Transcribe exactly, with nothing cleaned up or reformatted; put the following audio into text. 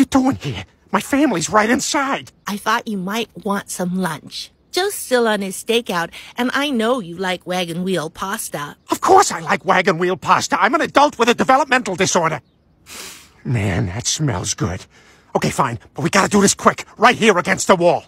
you doing here? My family's right inside. I thought you might want some lunch. Joe's still on his stakeout, and I know you like wagon wheel pasta. Of course I like wagon wheel pasta. I'm an adult with a developmental disorder. Man, that smells good. Okay, fine, but we gotta do this quick, right here against the wall.